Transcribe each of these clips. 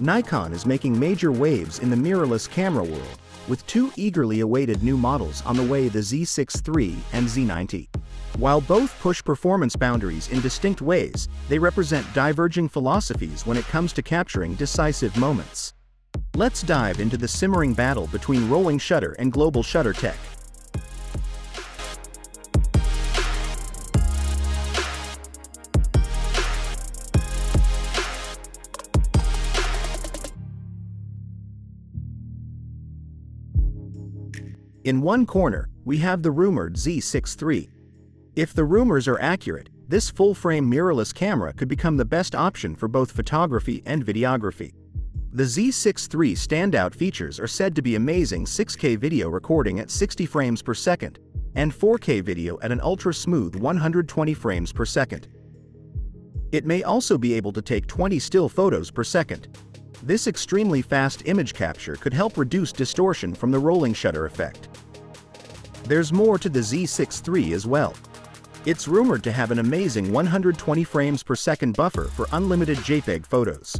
Nikon is making major waves in the mirrorless camera world, with two eagerly awaited new models on the way, the Z6 III and Z90. While both push performance boundaries in distinct ways, they represent diverging philosophies when it comes to capturing decisive moments. Let's dive into the simmering battle between rolling shutter and global shutter tech. In one corner, we have the rumored Z6 III. If the rumors are accurate, this full-frame mirrorless camera could become the best option for both photography and videography. The Z6 III standout features are said to be amazing 6K video recording at 60 frames per second, and 4K video at an ultra-smooth 120 frames per second. It may also be able to take 20 still photos per second. This extremely fast image capture could help reduce distortion from the rolling shutter effect. There's more to the Z6 III as well. It's rumored to have an amazing 120 frames per second buffer for unlimited JPEG photos.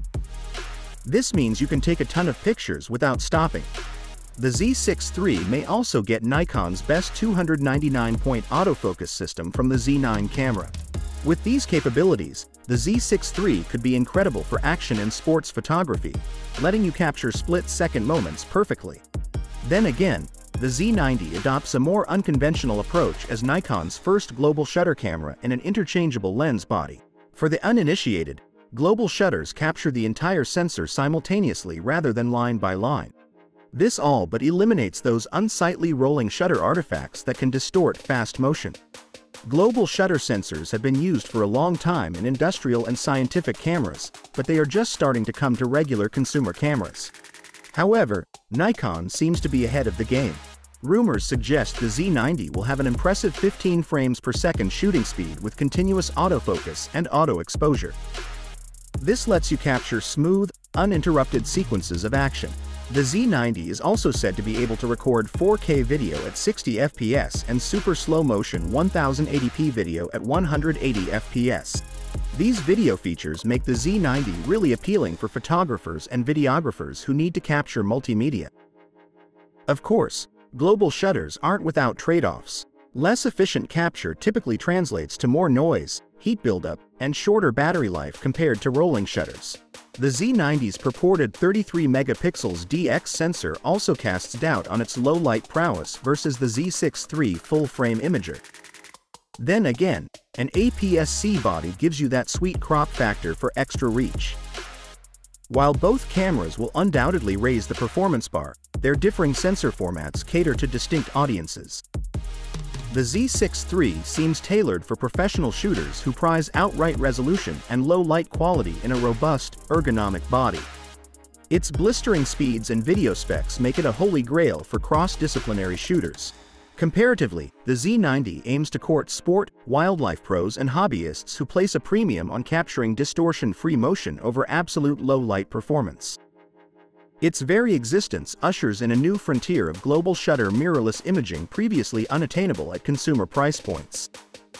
This means you can take a ton of pictures without stopping. The Z6 III may also get Nikon's best 299-point autofocus system from the Z9 camera. With these capabilities, the Z6 III could be incredible for action and sports photography, letting you capture split-second moments perfectly. Then again, the Z90 adopts a more unconventional approach as Nikon's first global shutter camera in an interchangeable lens body. For the uninitiated, global shutters capture the entire sensor simultaneously rather than line by line. This all but eliminates those unsightly rolling shutter artifacts that can distort fast motion. Global shutter sensors have been used for a long time in industrial and scientific cameras, but they are just starting to come to regular consumer cameras. However, Nikon seems to be ahead of the game. Rumors suggest the Z90 will have an impressive 15 frames per second shooting speed with continuous autofocus and auto exposure. This lets you capture smooth, uninterrupted sequences of action. The Z90 is also said to be able to record 4K video at 60 FPS and super slow motion 1080p video at 180 FPS. These video features make the Z90 really appealing for photographers and videographers who need to capture multimedia. Of course, global shutters aren't without trade-offs. Less efficient capture typically translates to more noise, heat buildup, and shorter battery life compared to rolling shutters. The Z90's purported 33-megapixels DX sensor also casts doubt on its low-light prowess versus the Z6 III full-frame imager. Then again, an APS-C body gives you that sweet crop factor for extra reach. While both cameras will undoubtedly raise the performance bar, their differing sensor formats cater to distinct audiences. The Z6 III seems tailored for professional shooters who prize outright resolution and low light quality in a robust, ergonomic body. Its blistering speeds and video specs make it a holy grail for cross-disciplinary shooters. Comparatively, the Z90 aims to court sport, wildlife pros and hobbyists who place a premium on capturing distortion-free motion over absolute low light performance. Its very existence ushers in a new frontier of global shutter mirrorless imaging previously unattainable at consumer price points.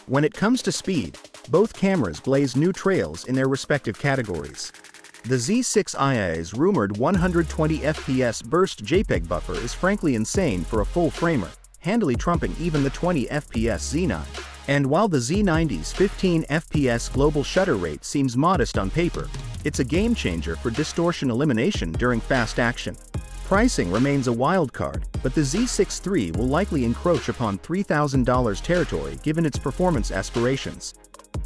When it comes to speed, both cameras blaze new trails in their respective categories. The Z6II's rumored 120 FPS burst JPEG buffer is frankly insane for a full framer, handily trumping even the 20 FPS Z9. And while the Z90's 15 FPS global shutter rate seems modest on paper, it's a game-changer for distortion elimination during fast action. Pricing remains a wild card, but the Z6 III will likely encroach upon $3,000 territory given its performance aspirations.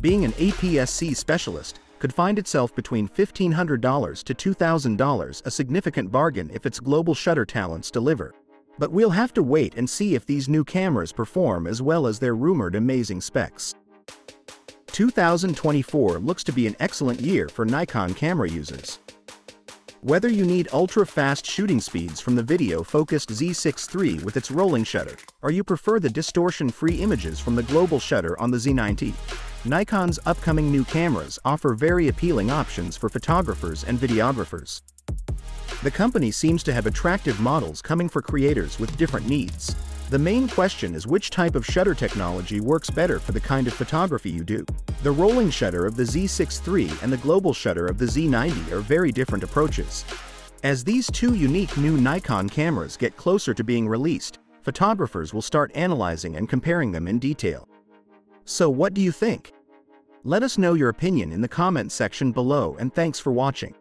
Being an APS-C specialist, could find itself between $1,500 to $2,000, a significant bargain if its global shutter talents deliver. But we'll have to wait and see if these new cameras perform as well as their rumored amazing specs. 2024 looks to be an excellent year for Nikon camera users. Whether you need ultra-fast shooting speeds from the video-focused Z6 III with its rolling shutter, or you prefer the distortion-free images from the global shutter on the Z90, Nikon's upcoming new cameras offer very appealing options for photographers and videographers. The company seems to have attractive models coming for creators with different needs. The main question is which type of shutter technology works better for the kind of photography you do. The rolling shutter of the Z6 III and the global shutter of the Z90 are very different approaches. As these two unique new Nikon cameras get closer to being released, photographers will start analyzing and comparing them in detail. So what do you think? Let us know your opinion in the comment section below, and thanks for watching.